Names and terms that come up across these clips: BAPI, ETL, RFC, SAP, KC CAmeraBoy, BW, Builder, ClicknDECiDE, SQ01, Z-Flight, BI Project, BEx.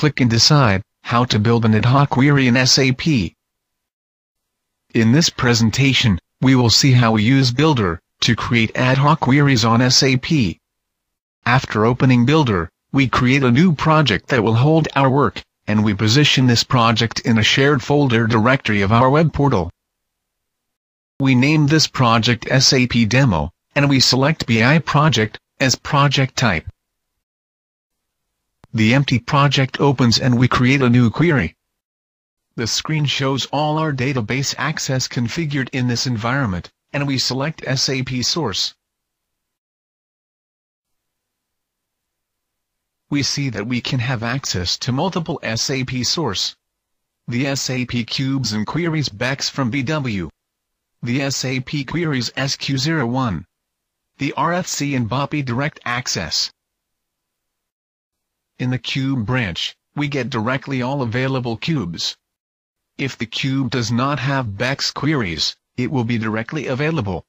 ClicknDECiDE, how to build an ad hoc query in SAP. In this presentation, we will see how we use Builder to create ad hoc queries on SAP. After opening Builder, we create a new project that will hold our work, and we position this project in a shared folder directory of our web portal. We name this project SAP Demo, and we select BI Project as project type. The empty project opens and we create a new query. The screen shows all our database access configured in this environment, and we select SAP Source. We see that we can have access to multiple SAP Source. The SAP Cubes and Queries BEx from BW. The SAP Queries SQ01. The RFC and BAPI Direct Access. In the Cube branch, we get directly all available cubes. If the cube does not have BEx queries, it will be directly available.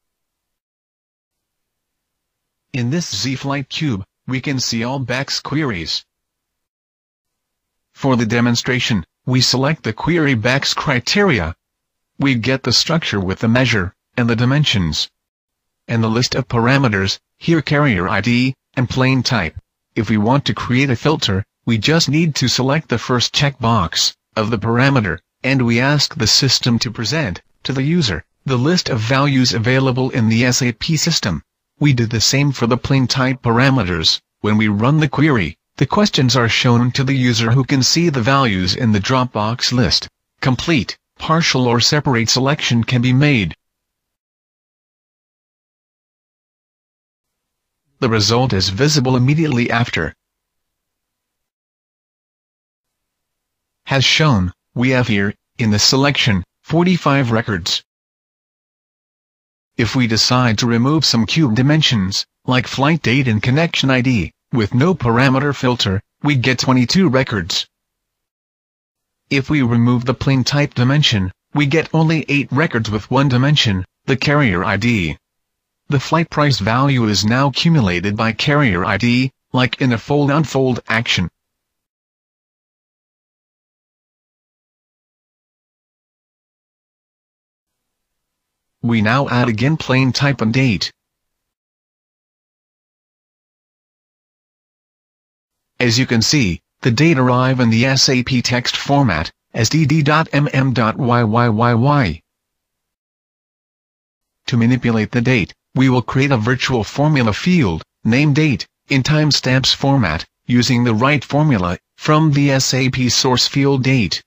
In this Z-Flight cube, we can see all BEx queries. For the demonstration, we select the query BEx criteria. We get the structure with the measure, and the dimensions, and the list of parameters, here carrier ID, and plain type. If we want to create a filter, we just need to select the first checkbox of the parameter, and we ask the system to present to the user the list of values available in the SAP system. We did the same for the plain type parameters. When we run the query, the questions are shown to the user who can see the values in the drop-box list. Complete, partial or separate selection can be made. The result is visible immediately after. As shown, we have here, in the selection, 45 records. If we decide to remove some cube dimensions, like flight date and connection ID, with no parameter filter, we get 22 records. If we remove the plain type dimension, we get only 8 records with one dimension, the carrier ID. The flight price value is now accumulated by carrier ID, like in a fold-unfold action. We now add again plain type and date. As you can see, the date arrive in the SAP text format, as dd.mm.yyyy. To manipulate the date, we will create a virtual formula field, named Date, in timestamps format, using the right formula, from the SAP source field Date.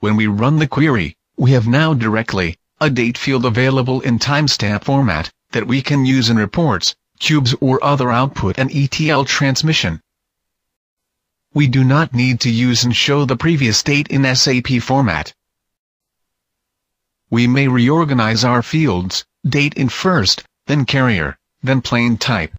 When we run the query, we have now directly, a date field available in timestamp format, that we can use in reports, cubes or other output and ETL transmission. We do not need to use and show the previous date in SAP format. We may reorganize our fields, date in first, then carrier, then plain type.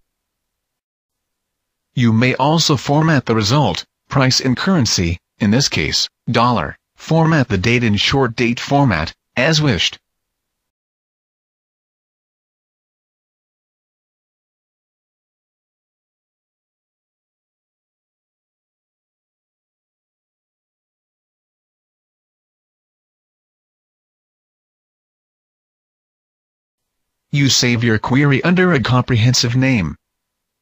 You may also format the result, price in currency, in this case, dollar, format the date in short date format, as wished. You save your query under a comprehensive name.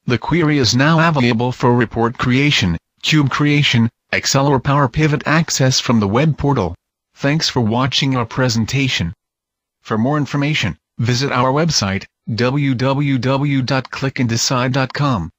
The query is now available for report creation, cube creation, Excel or Power Pivot access from the web portal. Thanks for watching our presentation. For more information, visit our website, www.clickndecide.com.